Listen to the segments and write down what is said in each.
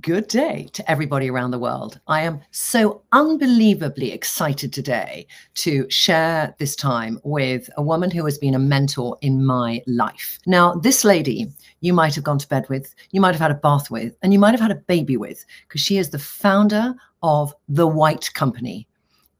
Good day to everybody around the world. I am so unbelievably excited today to share this time with a woman who has been a mentor in my life. Now, this lady you might have gone to bed with, you might have had a bath with, and you might have had a baby with, because she is the founder of The White Company,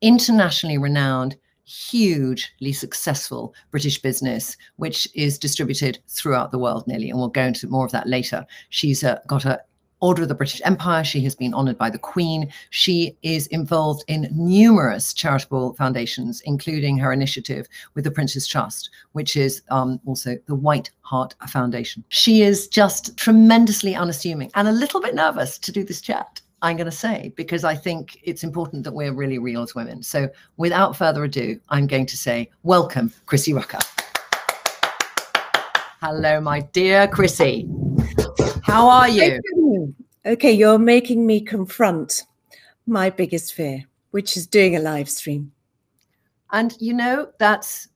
internationally renowned, hugely successful British business, which is distributed throughout the world nearly. And we'll go into more of that later. She's got her Order of the British Empire. She has been honored by the Queen. She is involved in numerous charitable foundations, including her initiative with the Prince's Trust, which is also the White Heart Foundation. She is just tremendously unassuming and a little bit nervous to do this chat, I'm going to say, because I think it's important that we're really real as women. So without further ado, I'm going to say welcome, Chrissie Rucker. Hello, my dear Chrissie. How are you? Okay, you're making me confront my biggest fear, which is doing a live stream. And, you know, that's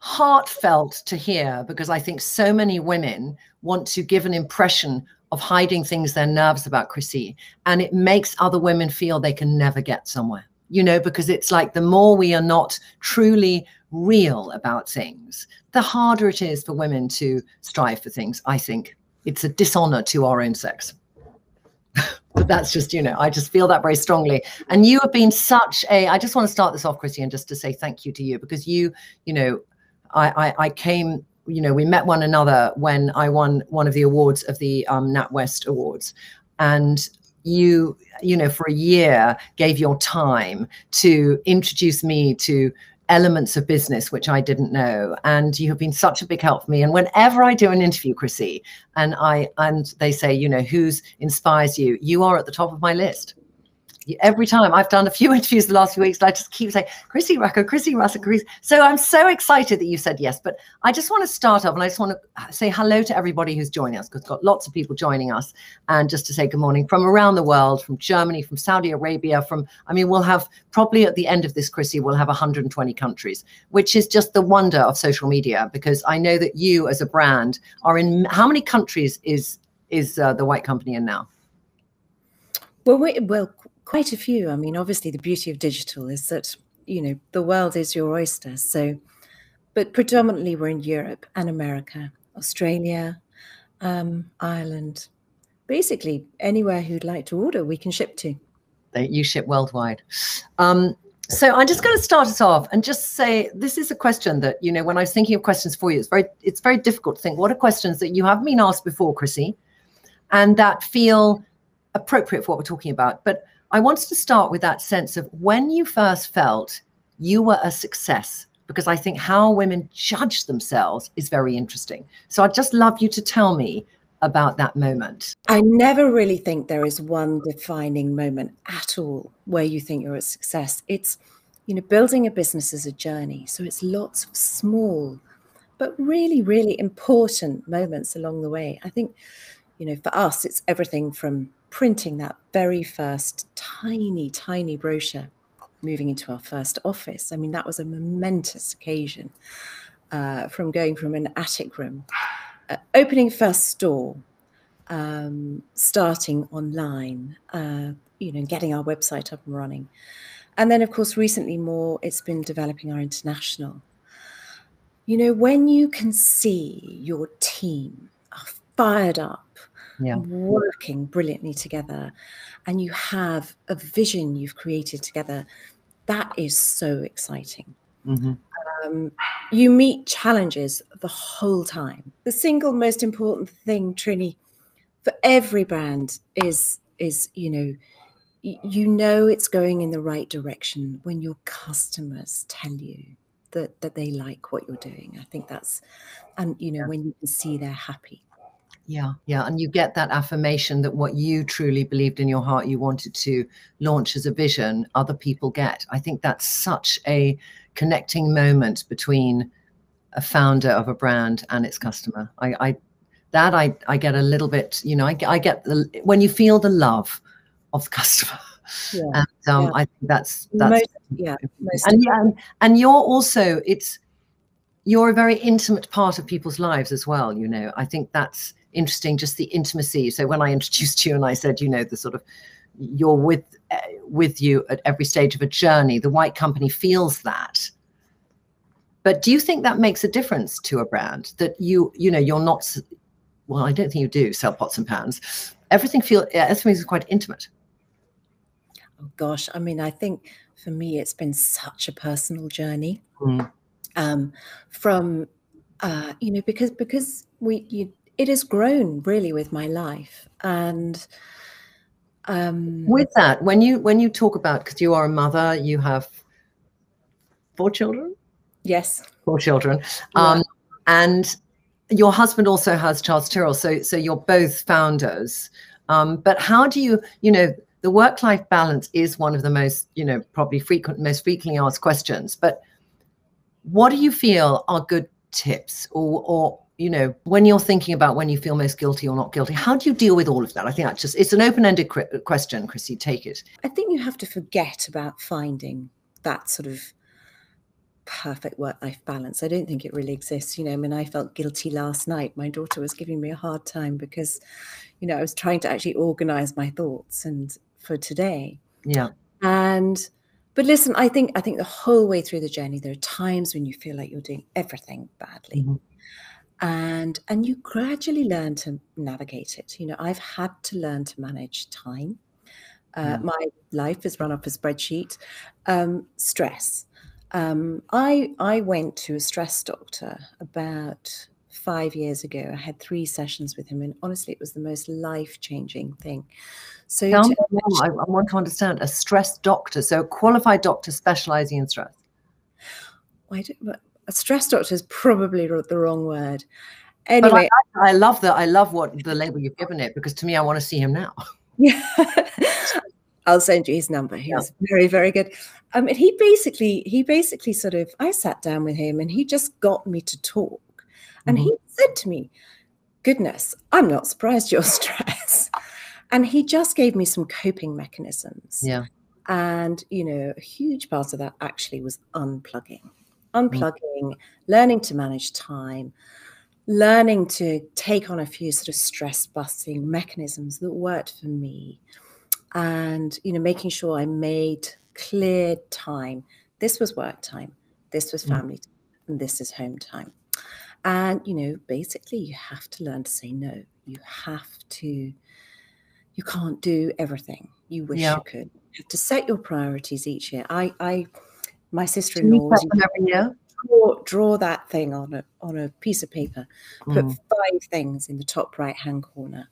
heartfelt to hear, because I think so many women want to give an impression of hiding things they're nervous about, Chrissie, and it makes other women feel they can never get somewhere, you know, because it's like the more we are not truly real about things, the harder it is for women to strive for things. I think it's a dishonor to our own sex. But that's just, you know, I just feel that very strongly. And you have been such a, I just want to start this off, Chrissie, and just to say thank you to you, because you, you know, I came, you know, we met one another when I won one of the awards of the NatWest Awards. And you, you know, for a year gave your time to introduce me to elements of business which I didn't know, and you have been such a big help for me. And whenever I do an interview, Chrissie, and they say, you know, who's inspires you, you are at the top of my list. Every time I've done a few interviews the last few weeks, I just keep saying Chrissie Rucker, Chrissie Rucker, Chrissie. So I'm so excited that you said yes. But I just want to start off, and I just want to say hello to everybody who's joining us, because we've got lots of people joining us, and just to say good morning from around the world, from Germany, from Saudi Arabia, from, I mean, we'll have probably at the end of this, Chrissie, we'll have 120 countries, which is just the wonder of social media, because I know that you as a brand are in, how many countries is the White Company in now? Well, quite a few. I mean, obviously, the beauty of digital is that, you know, the world is your oyster. So, but predominantly we're in Europe and America, Australia, Ireland, basically anywhere who'd like to order, we can ship to. You ship worldwide. So I'm just going to start us off and just say, this is a question that, you know, when I was thinking of questions for you, it's very difficult to think, what are questions that you haven't been asked before, Chrissie, and that feel appropriate for what we're talking about. But I wanted to start with that sense of when you first felt you were a success, because I think how women judge themselves is very interesting. So I'd just love you to tell me about that moment. I never really think there is one defining moment at all where you think you're a success. It's, you know, building a business is a journey. So it's lots of small, but really, really important moments along the way. I think, you know, for us, it's everything from printing that very first tiny, tiny brochure, moving into our first office. I mean, that was a momentous occasion, from going from an attic room, opening first store, starting online, you know, getting our website up and running. And then, of course, recently more, it's been developing our international. You know, when you can see your team are fired up, yeah, working brilliantly together, and you have a vision you've created together, that is so exciting. Mm-hmm. You meet challenges the whole time. The single most important thing, Trinny, for every brand is, you know it's going in the right direction when your customers tell you that they like what you're doing. I think that's, and, you know, when you can see they're happy. Yeah, yeah. And you get that affirmation that what you truly believed in your heart, you wanted to launch as a vision, other people get. I think that's such a connecting moment between a founder of a brand and its customer. I get a little bit, you know, I get the, when you feel the love of the customer. Yeah, and yeah. I think that's most, yeah, most, and you're also, you're a very intimate part of people's lives as well. You know, I think that's interesting, just the intimacy. So when I introduced you and I said, you know, the sort of, you're with you at every stage of a journey, the White Company feels that. But do you think that makes a difference to a brand that you know, you're not, well, I don't think you do sell pots and pans. Everything is quite intimate. Oh gosh. I mean, I think for me, it's been such a personal journey. Mm. You know, because it has grown really with my life. And with that, when you talk about, because you are a mother, you have 4 children. Yes, 4 children. Yeah. And your husband also has Charles Tyrrell, so you're both founders. But how do you know, the work-life balance is one of the most, you know, probably most frequently asked questions. But what do you feel are good tips, or you know, when you're thinking about when you feel most guilty or not guilty, how do you deal with all of that? I think that's just, it's an open-ended question, Chrissie, take it. I think you have to forget about finding that sort of perfect work-life balance. I don't think it really exists. You know, I mean, I felt guilty last night. My daughter was giving me a hard time because, you know, I was trying to actually organize my thoughts and for today. Yeah. But listen, I think the whole way through the journey, there are times when you feel like you're doing everything badly. Mm-hmm. And you gradually learn to navigate it. You know, I've had to learn to manage time. My life is run up a spreadsheet. Stress. I went to a stress doctor about 5 years ago. I had 3 sessions with him, and honestly, it was the most life-changing thing. So I want to understand, a stress doctor, so a qualified doctor specializing in stress. A stress doctor is probably the wrong word. Anyway, but I love that. I love what the label you've given it, because to me, I want to see him now. Yeah. I'll send you his number. He was very, very good. And he basically sort of, I sat down with him and he just got me to talk. And he said to me, goodness, I'm not surprised you're stressed. And he just gave me some coping mechanisms. Yeah. And, you know, a huge part of that actually was unplugging, learning to manage time, learning to take on a few sort of stress busting mechanisms that worked for me. And, you know, making sure I made clear time. This was work time, this was family time, and this is home time. And, you know, basically you have to learn to say no. You can't do everything you wish you could. You have to set your priorities each year. My sister-in-law draw that thing on a piece of paper, put 5 things in the top right-hand corner.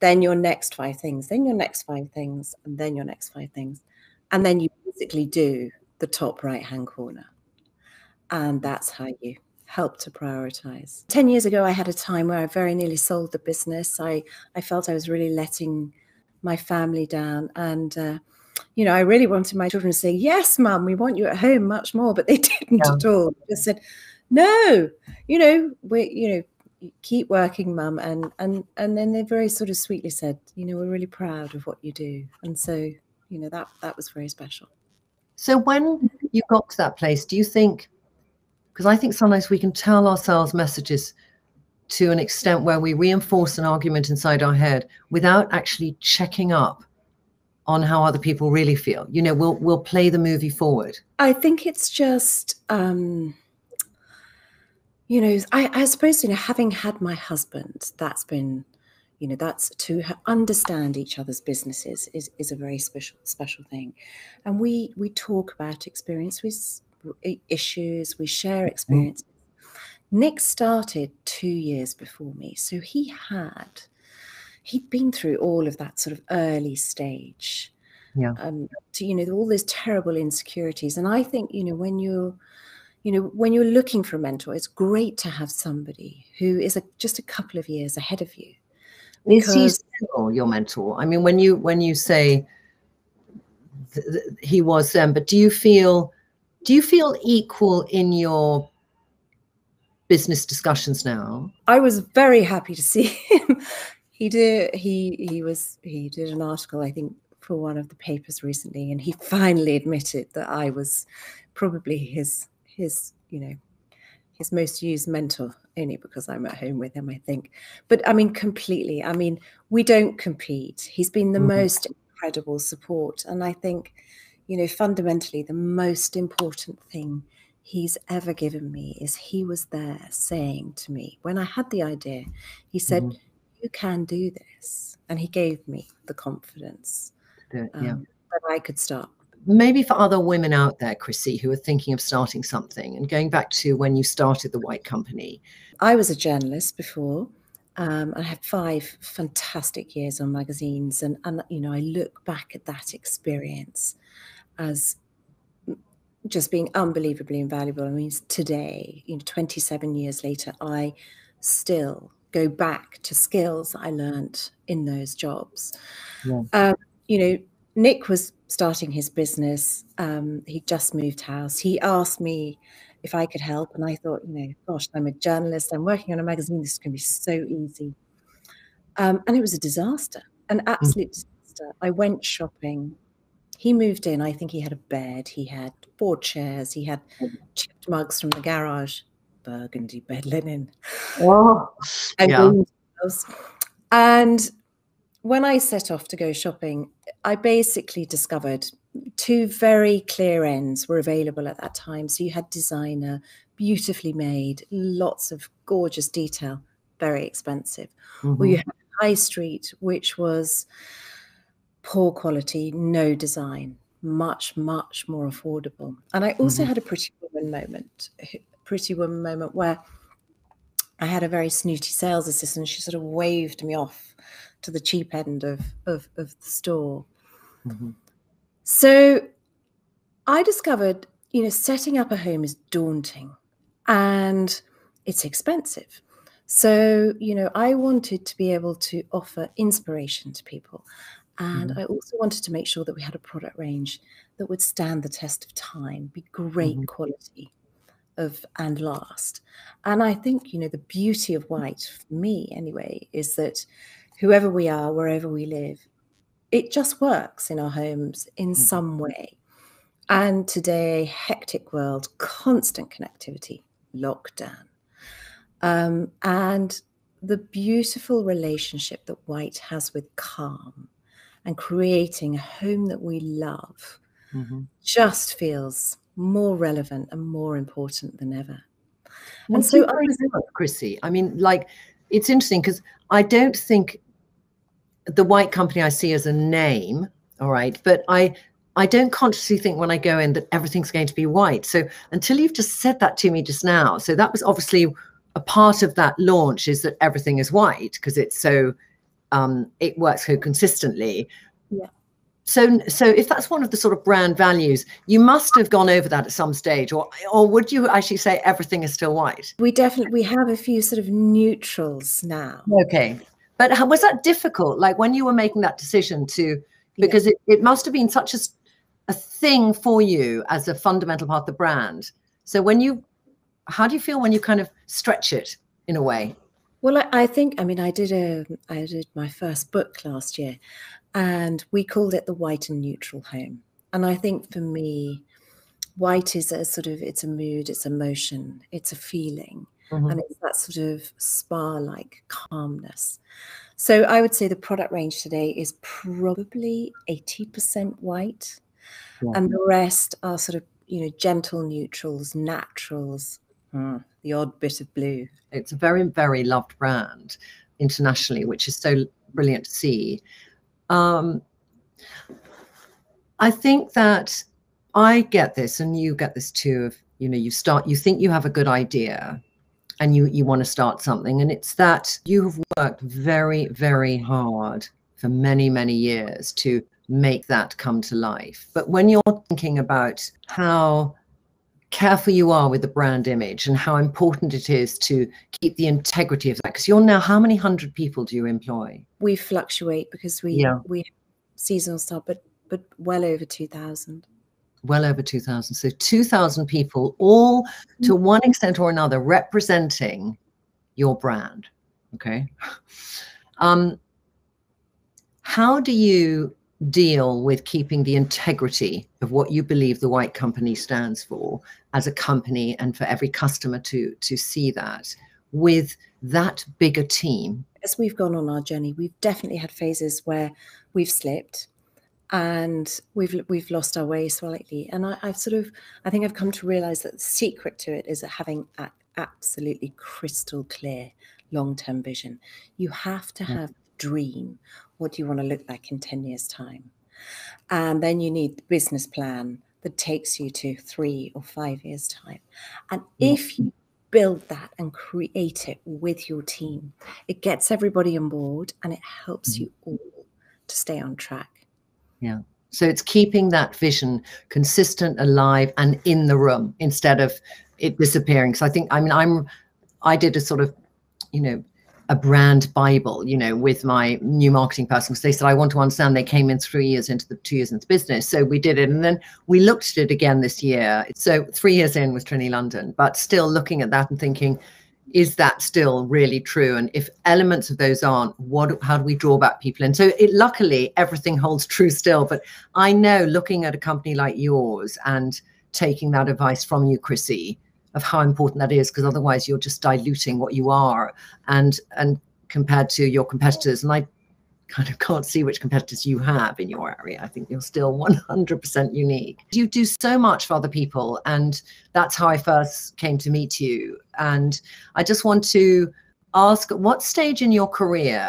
Then your next 5 things, then your next 5 things, and then your next 5 things. And then you basically do the top right-hand corner. And that's how you help to prioritize. 10 years ago, I had a time where I very nearly sold the business. I felt I was really letting my family down. And, you know, I really wanted my children to say, yes, Mum, we want you at home much more. But they didn't at all. They just said, no, you know, keep working, Mum, and then they very sort of sweetly said, you know, we're really proud of what you do. And so, you know, that was very special. So when you got to that place, do you think, because I think sometimes we can tell ourselves messages to an extent where we reinforce an argument inside our head without actually checking up on how other people really feel. You know, we'll play the movie forward. I think it's just you know, I suppose, you know, having had my husband, that's been, you know, that's to understand each other's businesses is a very special thing. And we talk about issues, we share experiences. Nick started 2 years before me. So he'd been through all of that sort of early stage. Yeah. To, you know, all those terrible insecurities. And I think, you know, when you're looking for a mentor, it's great to have somebody who is just a couple of years ahead of you. Is he still your mentor? I mean, when you say he was them, but do you feel equal in your business discussions now? I was very happy to see him. He did an article, I think, for one of the papers recently, and he finally admitted that I was probably his his most used mentor, only because I'm at home with him, I think. But I mean, completely. I mean, we don't compete. He's been the most incredible support. And I think, you know, fundamentally, the most important thing he's ever given me is he was there saying to me, when I had the idea, he said, you can do this. And he gave me the confidence that I could start. Maybe for other women out there, Chrissie, who are thinking of starting something, and going back to when you started The White Company. I was a journalist before. I had 5 fantastic years on magazines. And, you know, I look back at that experience as just being unbelievably invaluable. I mean, today, you know, 27 years later, I still go back to skills I learned in those jobs. Yeah. You know, Nick was starting his business. He just moved house. He asked me if I could help. And I thought, you know, gosh, I'm a journalist. I'm working on a magazine. This is going to be so easy. And it was a disaster, an absolute disaster. I went shopping. He moved in. I think he had a bed. He had 4 chairs. He had chipped mugs from the garage, burgundy bed linen. Oh, and and when I set off to go shopping, I basically discovered 2 very clear ends were available at that time. So you had designer, beautifully made, lots of gorgeous detail, very expensive. Or you had high street, which was poor quality, no design, much, much more affordable. And I also had a Pretty Woman moment where I had a very snooty sales assistant. She sort of waved me off to the cheap end of the store. So I discovered, you know, setting up a home is daunting and it's expensive. So, you know, I wanted to be able to offer inspiration to people. And I also wanted to make sure that we had a product range that would stand the test of time, be great quality and last. And I think, you know, the beauty of white, for me anyway, is that whoever we are, wherever we live, it just works in our homes in some way. And today, hectic world, constant connectivity, lockdown. And the beautiful relationship that white has with calm and creating a home that we love just feels more relevant and more important than ever. Well, and so, Chrissie, I mean, like, it's interesting because I don't think the White Company I see as a name, all right, but I don't consciously think when I go in that everything's going to be white. So until you've just said that to me just now, so that was obviously a part of that launch, is that everything is white because it's so, it works so consistently. Yeah. So if that's one of the sort of brand values, you must have gone over that at some stage, or would you actually say everything is still white? We have a few sort of neutrals now. Okay. But how, was that difficult? Like when you were making that decision to, because it must have been such a thing for you as a fundamental part of the brand. So when you, how do you feel when you kind of stretch it in a way? Well, I think, I mean, I did my first book last year, and we called it The White and Neutral Home. And I think for me, white is a sort of, it's a mood, it's emotion, it's a feeling, and it's that sort of spa-like calmness. So I would say the product range today is probably 80% white, and the rest are sort of, you know, gentle neutrals, naturals, the odd bit of blue. It's a very, very loved brand internationally, which is so brilliant to see. I think that I get this, and you get this too, of, you know, you start, you think you have a good idea and you want to start something. And it's that you have worked very, very hard for many, many years to make that come to life. But when you're thinking about how careful you are with the brand image and how important it is to keep the integrity of that, because you're now, how many hundred people do you employ? We fluctuate because we have seasonal staff, but well over 2,000. Well over 2,000. So 2,000 people, all to one extent or another representing your brand. Okay. How do you deal with keeping the integrity of what you believe the White Company stands for as a company, and for every customer to see that with that bigger team. As we've gone on our journey, we've definitely had phases where we've slipped and we've lost our way slightly. And I think I've come to realize that the secret to it is having an absolutely crystal clear long-term vision. You have to have a dream. What do you want to look like in 10 years' time? And then you need the business plan that takes you to 3 or 5 years' time. And if you build that and create it with your team, it gets everybody on board and it helps you all to stay on track. Yeah. So it's keeping that vision consistent, alive, and in the room instead of it disappearing. So I think, I mean, I did a sort of, you know, a brand Bible, you know, with my new marketing person, because they said, I want to understand. They came in 3 years into the 2 years into the business. So we did it. And then we looked at it again this year. So 3 years in with Trinny London, but still looking at that and thinking, is that still really true? And if elements of those aren't, how do we draw back people in? So it, luckily everything holds true still, but I know looking at a company like yours and taking that advice from you, Chrissie, of how important that is, because otherwise you're just diluting what you are and compared to your competitors. And I kind of can't see which competitors you have in your area. I think you're still 100% unique. You do so much for other people, and that's how I first came to meet you. And I just want to ask, at what stage in your career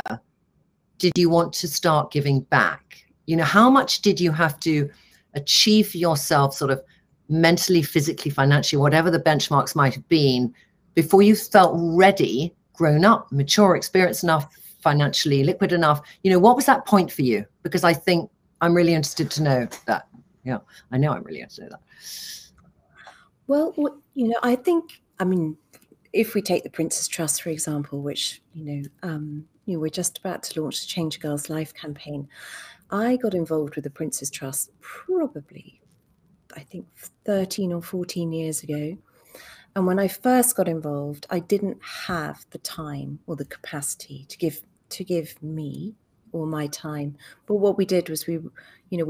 did you want to start giving back? You know, how much did you have to achieve for yourself, sort of mentally, physically, financially, whatever the benchmarks might have been, before you felt ready, grown up, mature, experienced enough, financially liquid enough? You know, what was that point for you? Because I think I'm really interested to know that. Yeah, I know I'm really interested in that. Well, you know, I think, I mean, if we take the Prince's Trust, for example, which, you know, we're just about to launch the Change Girls Life campaign. I got involved with the Prince's Trust probably, I think, 13 or 14 years ago. And when I first got involved, I didn't have the time or the capacity to give me all my time. But what we did was we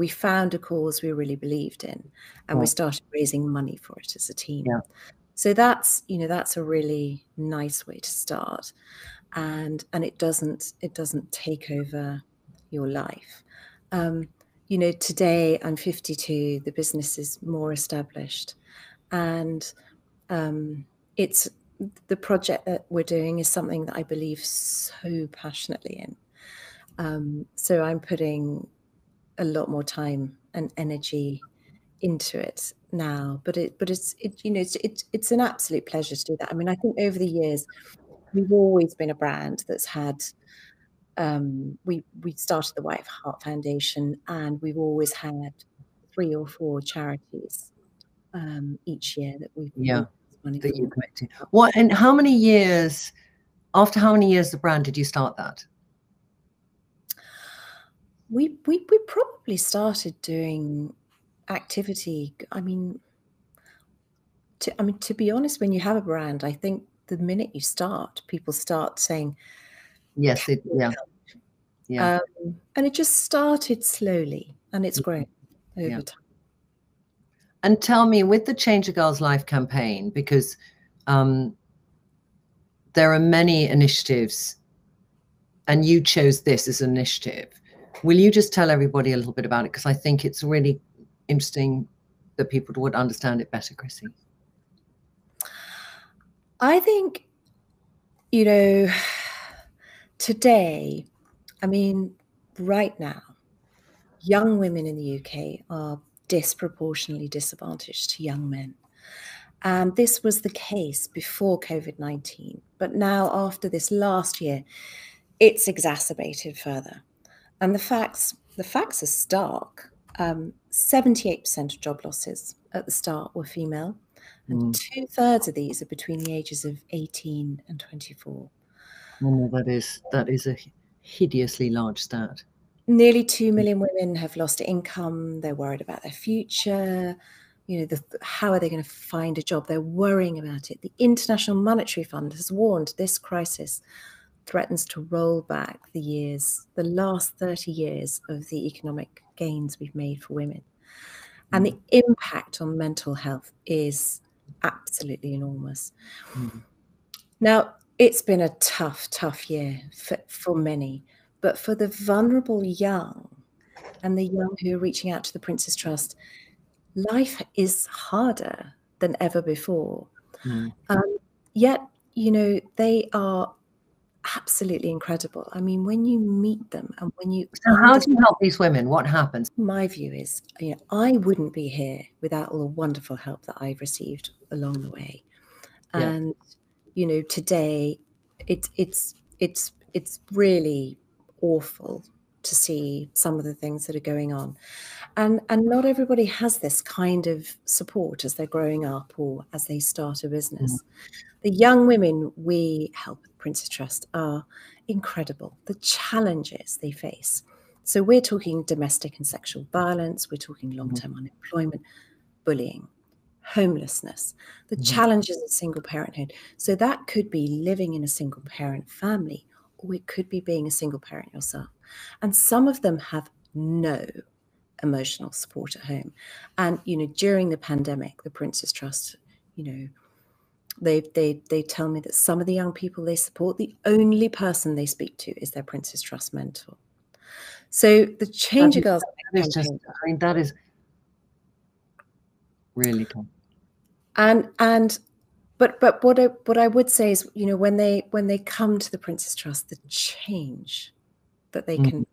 found a cause we really believed in, and we started raising money for it as a team. Yeah. So that's, you know, that's a really nice way to start. And it doesn't take over your life. You know, today I'm 52, the business is more established, and it's the project that we're doing is something that I believe so passionately in. So I'm putting a lot more time and energy into it now, but it's an absolute pleasure to do that. I mean, I think over the years, we've always been a brand that's had, we started the White Heart Foundation, and we've always had 3 or 4 charities each year that we've collected. What, and how many years, after how many years the brand did you start that? We probably started doing activity. I mean to be honest, when you have a brand, I think the minute you start, people start saying, yes, yeah. And it just started slowly, and it's grown over time. And tell me, with the Change a Girl's Life campaign, because there are many initiatives, and you chose this as an initiative. Will you just tell everybody a little bit about it? Because I think it's really interesting that people would understand it better, Chrissie. I think, you know, today, I mean, right now, young women in the UK are disproportionately disadvantaged to young men. And this was the case before COVID-19. But now, after this last year, it's exacerbated further. And the facts are stark. 78% of job losses at the start were female. And 2/3 of these are between the ages of 18 and 24. Oh, that is a hideously large stat. Nearly 2 million women have lost income. They're worried about their future. You know, how are they going to find a job? They're worrying about it. The International Monetary Fund has warned this crisis threatens to roll back the years, the last 30 years of the economic gains we've made for women. And the impact on mental health is absolutely enormous. Mm. Now, it's been a tough year for many, but for the vulnerable young and the young who are reaching out to the Prince's Trust, life is harder than ever before. Mm. Yet, you know, they are absolutely incredible. I mean, when you meet them and when you... So how do you help these women? What happens? My view is, you know, I wouldn't be here without all the wonderful help that I've received along the way. And, you know, today it's really awful to see some of the things that are going on. And not everybody has this kind of support as they're growing up or as they start a business. Mm. The young women we help at Prince's Trust are incredible, the challenges they face. So we're talking domestic and sexual violence, we're talking long-term unemployment, bullying, homelessness, the challenges of single parenthood. So that could be living in a single parent family, or it could be being a single parent yourself. And some of them have no emotional support at home. And, you know, during the pandemic, the Prince's Trust, you know, they tell me that some of the young people they support, the only person they speak to is their Prince's Trust mentor. So the Change Girls... I mean, that is really cool. But what I would say is, you know, when they come to the Prince's Trust, the change that they can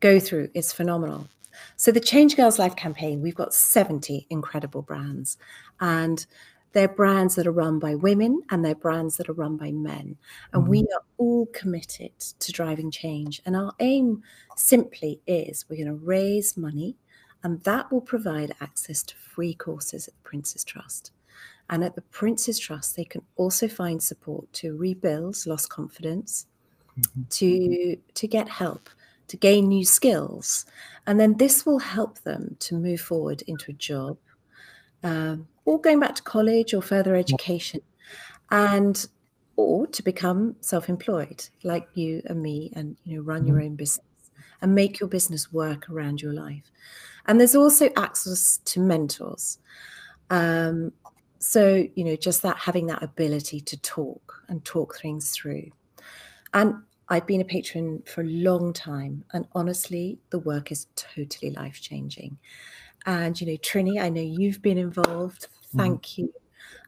go through is phenomenal. So the Change Girls Life campaign, we've got 70 incredible brands, and they're brands that are run by women and they're brands that are run by men. And we are all committed to driving change. And our aim simply is we're going to raise money, and that will provide access to free courses at the Prince's Trust. And at the Prince's Trust, they can also find support to rebuild lost confidence, to get help, to gain new skills. And then this will help them to move forward into a job, or going back to college or further education, and or to become self-employed like you and me, and, you know, run your own business and make your business work around your life. And there's also access to mentors. So, you know, just that, having that ability to talk and talk things through. And I've been a patron for a long time, and honestly, the work is totally life-changing. And, you know, Trinny, I know you've been involved. Thank you.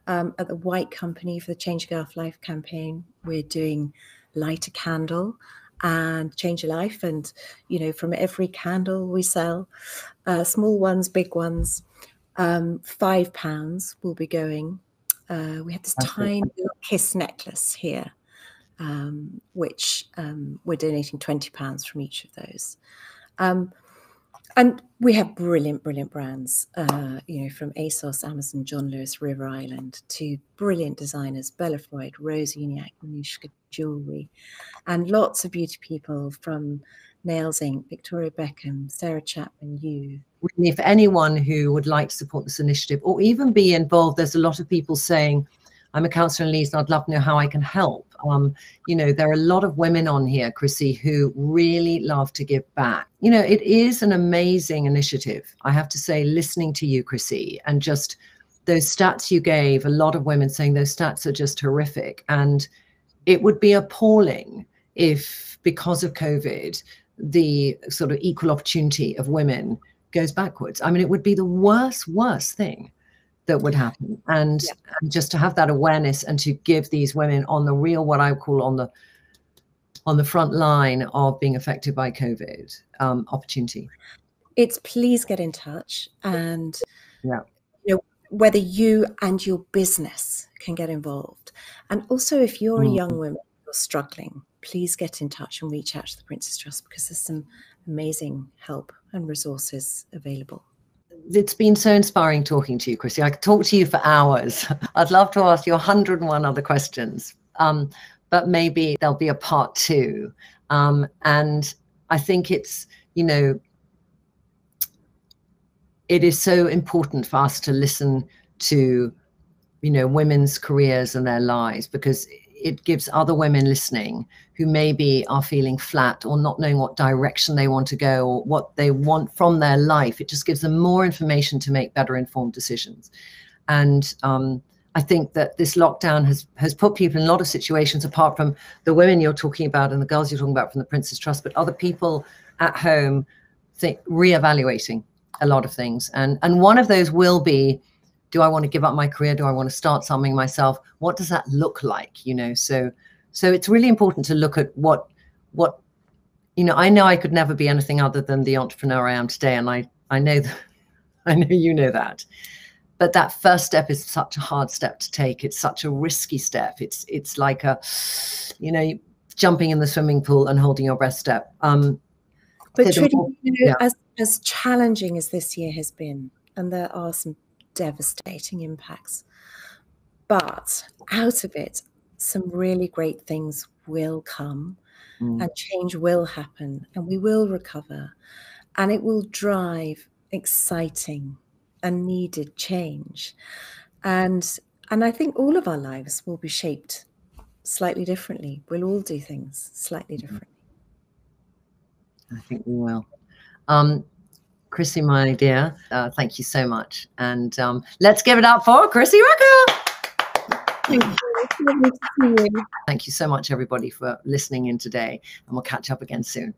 At the White Company for the Change Girls Life campaign, we're doing light a candle and change a life. And, you know, from every candle we sell, small ones, big ones, £5 will be going. We have this tiny kiss necklace here, which we're donating £20 from each of those. And we have brilliant brands, you know, from ASOS, Amazon, John Lewis, River Island, to brilliant designers, Bella Freud, Rose Uniac, Munishka Jewelry, and lots of beauty people from Nails Inc., Victoria Beckham, Sarah Chapman, you. If anyone who would like to support this initiative or even be involved, there's a lot of people saying, I'm a counsellor in Leeds and I'd love to know how I can help. You know, there are a lot of women on here, Chrissie, who really love to give back. You know, it is an amazing initiative. I have to say, listening to you, Chrissie, and just those stats you gave, a lot of women saying those stats are just horrific. And it would be appalling if, because of COVID, the sort of equal opportunity of women goes backwards. I mean, it would be the worst thing that would happen. And, and just to have that awareness and to give these women on the real, what I call on the front line of being affected by COVID, opportunity. It's please get in touch, and you know, whether you and your business can get involved. And also, if you're a young woman who's struggling, please get in touch and reach out to the Prince's Trust, because there's some amazing help and resources available. It's been so inspiring talking to you, Chrissie. I could talk to you for hours. I'd love to ask you 101 other questions, but maybe there'll be a part two. And I think it's, you know, it is so important for us to listen to, you know, women's careers and their lives, because it gives other women listening who maybe are feeling flat or not knowing what direction they want to go or what they want from their life. It just gives them more information to make better informed decisions. And I think that this lockdown has put people in a lot of situations, apart from the women you're talking about and the girls you're talking about from the Prince's Trust, but other people at home reevaluating a lot of things. And one of those will be, do I want to give up my career? Do I want to start something myself? What does that look like? You know, so it's really important to look at what, you know I could never be anything other than the entrepreneur I am today. And I know that, I know you know that. But that first step is such a hard step to take. It's such a risky step. It's like a, you know, jumping in the swimming pool and holding your breath step. But Trinny, you know, as challenging as this year has been, and there are some devastating impacts, but out of it, some really great things will come, and change will happen, and we will recover, and it will drive exciting and needed change. And I think all of our lives will be shaped slightly differently. We'll all do things slightly differently. I think we will. Chrissie, my dear, thank you so much. And let's give it up for Chrissie Rucker. Thank you so much, everybody, for listening in today. And we'll catch up again soon.